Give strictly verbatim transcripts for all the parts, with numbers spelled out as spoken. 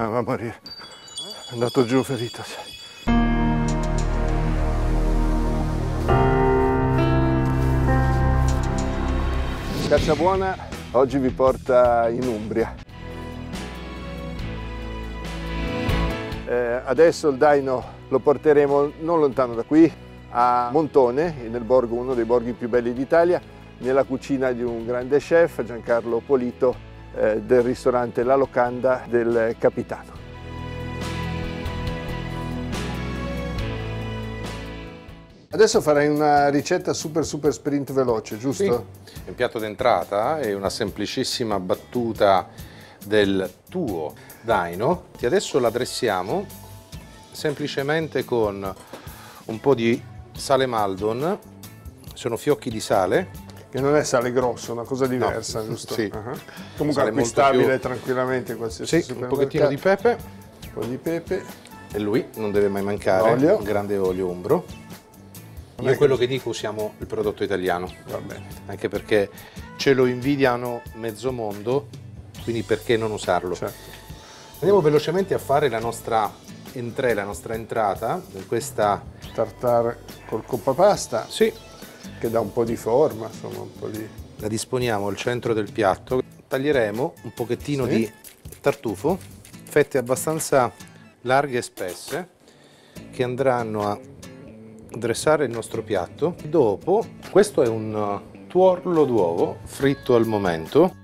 Ah, mamma mia, è andato giù ferito. Caccia Buona oggi vi porta in Umbria. Eh, adesso il daino lo porteremo non lontano da qui, a Montone, nel borgo, uno dei borghi più belli d'Italia, nella cucina di un grande chef, Giancarlo Polito, eh, del ristorante La Locanda del Capitano. Adesso farei una ricetta super super sprint veloce, giusto? Sì. Un piatto d'entrata e una semplicissima battuta del tuo daino, che adesso la dressiamo semplicemente con un po' di sale Maldon, sono fiocchi di sale. Che non è sale grosso, è una cosa diversa, no, giusto? Sì. Uh-huh. Comunque sale acquistabile più... tranquillamente in qualsiasi sì, un pochettino di pepe. Un po' di pepe. E lui non deve mai mancare, olio. Un grande olio umbro. Io quello che dico, usiamo il prodotto italiano. Va bene. Anche perché ce lo invidiano mezzo mondo, quindi perché non usarlo? Certo. Andiamo velocemente a fare la nostra entrée, la nostra entrata, questa tartare col coppapasta. Sì. Che dà un po' di forma, insomma, un po' di... La disponiamo al centro del piatto. Taglieremo un pochettino sì. di tartufo, fette abbastanza larghe e spesse, che andranno a dressare il nostro piatto. Dopo, questo è un tuorlo d'uovo fritto al momento.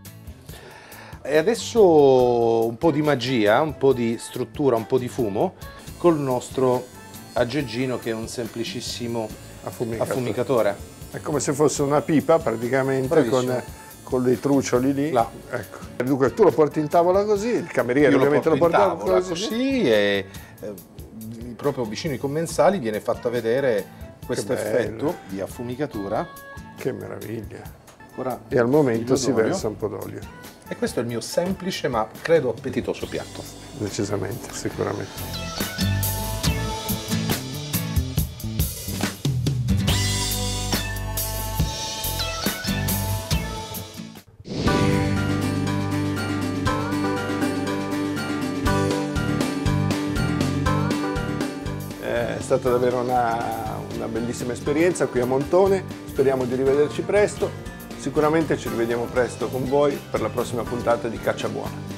E adesso un po' di magia, un po' di struttura, un po' di fumo, col nostro aggeggino che è un semplicissimo affumicatore. affumicatore. È come se fosse una pipa praticamente con, con dei trucioli lì. Là. Ecco. Dunque tu lo porti in tavola così, il cameriere Io ovviamente lo porta in tavola, tavola così. così e eh, proprio vicino ai commensali viene fatto vedere questo effetto di affumicatura. Che meraviglia. Ora, e al momento si versa un po' d'olio. E questo è il mio semplice ma credo appetitoso piatto. Decisamente, sicuramente. È stata davvero una, una bellissima esperienza qui a Montone, speriamo di rivederci presto. Sicuramente ci rivediamo presto con voi per la prossima puntata di Caccia Buona.